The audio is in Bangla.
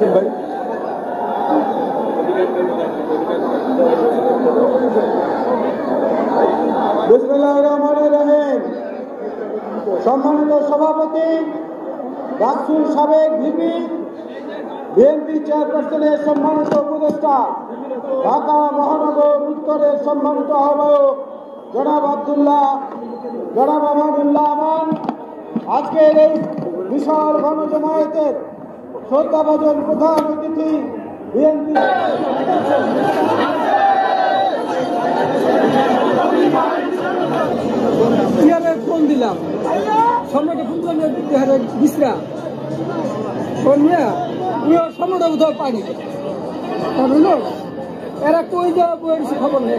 সম্মানিত সভাপতি রাসুল সাবেক ভিপি বিএনপি চেয়ারপারসনের সম্মানিত উপদেষ্টা ঢাকা মহানগর উত্তরের সম্মানিত আহ্বায়ক জনাব আব্দুল্লাহ জনাব আমানুল্লাহ আমান, আজকের এই বিশাল গণজমায়েতের শ্রদ্ধাভাজন প্রধান অতিথি বিএনপি ফোন দিলাম সম্রাটে ফোন দিলাম বিশ্রা সন্ধ্যা সম্রাটে উদ্ধার পানি বুঝলো এরা কই যাওয়া বইয়ের খবর নেই